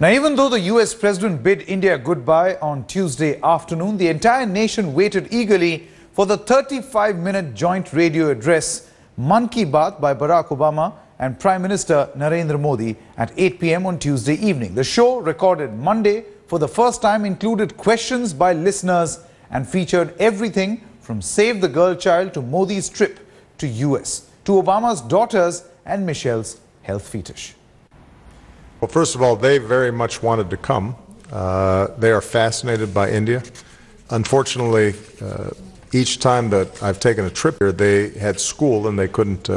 Now, even though the US president bid India goodbye on Tuesday afternoon, the entire nation waited eagerly for the 35-minute joint radio address, Mann Ki Baat by Barack Obama and Prime Minister Narendra Modi at 8 p.m. on Tuesday evening. The show, recorded Monday for the first time, included questions by listeners and featured everything from Save the Girl Child to Modi's trip to US, to Obama's daughters and Michelle's health fetish. Well, first of all, they very much wanted to come. They are fascinated by India. Unfortunately, each time that I've taken a trip here, they had school and they couldn't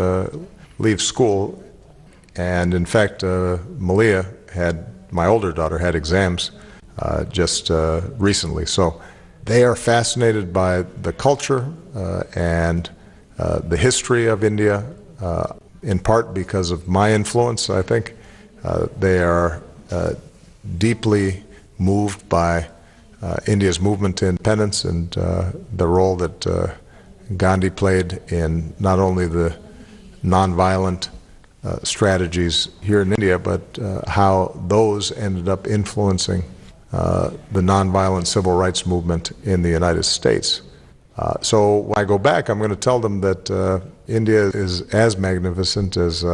leave school. And in fact, Malia, my older daughter, had exams just recently. So they are fascinated by the culture and the history of India, in part because of my influence, I think. They are deeply moved by India's movement to independence and the role that Gandhi played in not only the nonviolent strategies here in India, but how those ended up influencing the nonviolent civil rights movement in the United States. So when I go back, I'm going to tell them that India is as magnificent as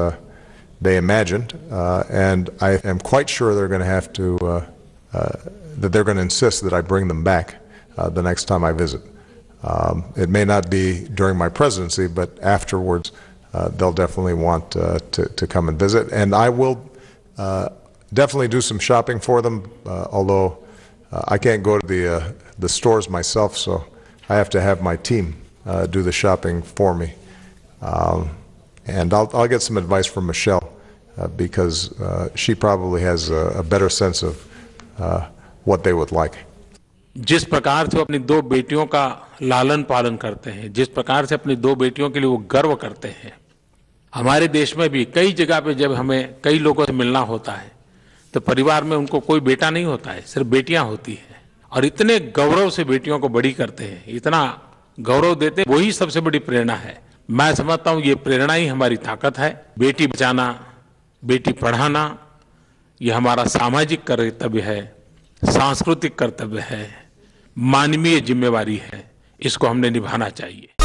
they imagined, and I am quite sure they're going to have to, that they're going to insist that I bring them back the next time I visit. It may not be during my presidency, but afterwards they'll definitely want to come and visit. And I will definitely do some shopping for them, although I can't go to the stores myself, so I have to have my team do the shopping for me. And I'll get some advice from Michelle, because she probably has a better sense of what they would like. जिस प्रकार से अपनी दो बेटियों का लालन पालन करते हैं, जिस प्रकार से अपनी दो बेटियों के लिए वो गर्व करते हैं, हमारे देश में भी कई जगह पे जब हमें कई लोगों से मिलना होता है, तो परिवार में उनको कोई बेटा नहीं होता है, सिर्फ बेटियां होती हैं, और इतने गौरव से बेटियों को बड़ी करते हैं, इतना गौरव देते हैं, वही सबसे बड़ी प्रेरणा है। मैं समझता हूँ ये प्रेरणा ही हमारी ताकत है। बेटी बचाना, बेटी पढ़ाना, ये हमारा सामाजिक कर्तव्य है, सांस्कृतिक कर्तव्य है, मानवीय जिम्मेवारी है, इसको हमने निभाना चाहिए।